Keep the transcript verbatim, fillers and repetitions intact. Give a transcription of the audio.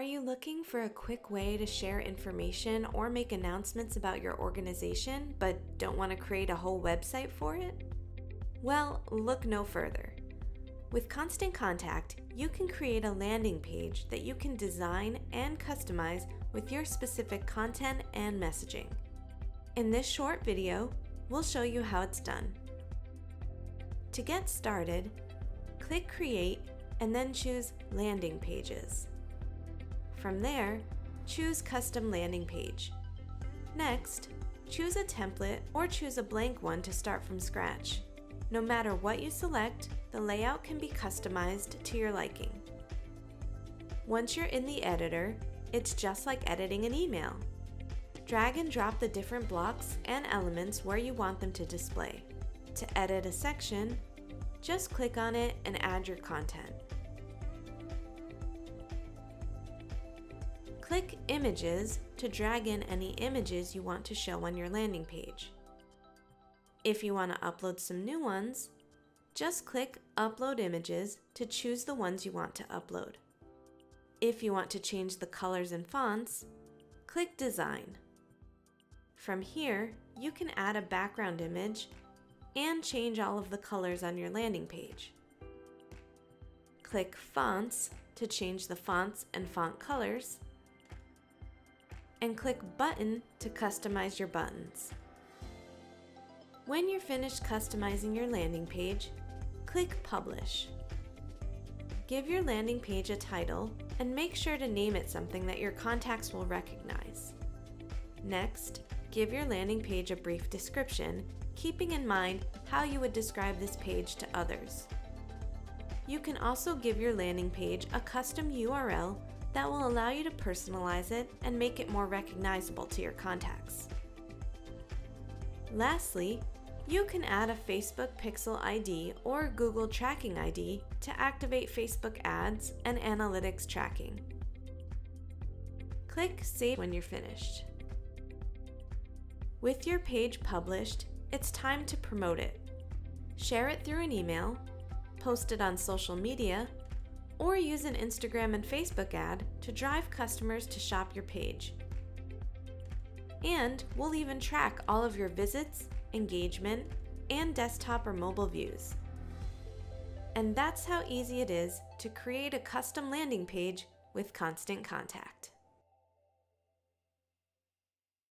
Are you looking for a quick way to share information or make announcements about your organization, but don't want to create a whole website for it? Well, look no further. With Constant Contact, you can create a landing page that you can design and customize with your specific content and messaging. In this short video, we'll show you how it's done. To get started, click Create and then choose Landing Pages. From there, choose Custom Landing Page. Next, choose a template or choose a blank one to start from scratch. No matter what you select, the layout can be customized to your liking. Once you're in the editor, it's just like editing an email. Drag and drop the different blocks and elements where you want them to display. To edit a section, just click on it and add your content. Click Images to drag in any images you want to show on your landing page. If you want to upload some new ones, just click Upload Images to choose the ones you want to upload. If you want to change the colors and fonts, click Design. From here, you can add a background image and change all of the colors on your landing page. Click Fonts to change the fonts and font colors, and click Button to customize your buttons. When you're finished customizing your landing page, click Publish. Give your landing page a title and make sure to name it something that your contacts will recognize. Next, give your landing page a brief description, keeping in mind how you would describe this page to others. You can also give your landing page a custom U R L that will allow you to personalize it and make it more recognizable to your contacts. Lastly, you can add a Facebook Pixel I D or Google Tracking I D to activate Facebook ads and analytics tracking. Click Save when you're finished. With your page published, it's time to promote it. Share it through an email, post it on social media, or use an Instagram and Facebook ad to drive customers to shop your page. And we'll even track all of your visits, engagement, and desktop or mobile views. And that's how easy it is to create a custom landing page with Constant Contact.